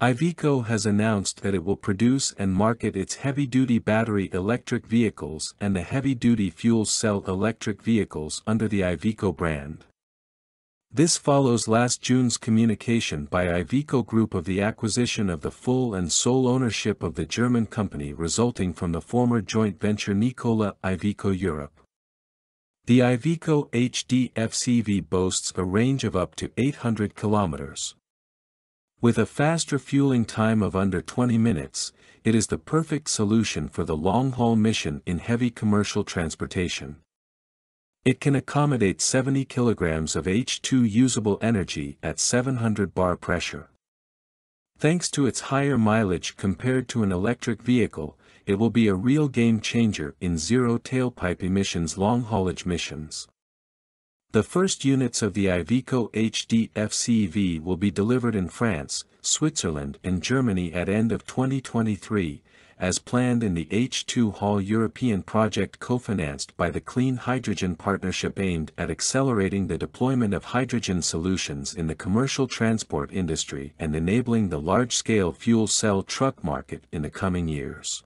Iveco has announced that it will produce and market its heavy-duty battery electric vehicles and the heavy-duty fuel cell electric vehicles under the Iveco brand. This follows last June's communication by Iveco Group of the acquisition of the full and sole ownership of the German company resulting from the former joint venture Nikola Iveco Europe. The Iveco HDFCV boasts a range of up to 800 kilometers. With a faster fueling time of under 20 minutes, it is the perfect solution for the long-haul mission in heavy commercial transportation. It can accommodate 70 kilograms of H2 usable energy at 700 bar pressure. Thanks to its higher mileage compared to an electric vehicle, it will be a real game changer in zero tailpipe emissions long-haulage missions. The first units of the Iveco HDFCV will be delivered in France, Switzerland and Germany at end of 2023, as planned in the H2Haul European project co-financed by the Clean Hydrogen Partnership aimed at accelerating the deployment of hydrogen solutions in the commercial transport industry and enabling the large-scale fuel cell truck market in the coming years.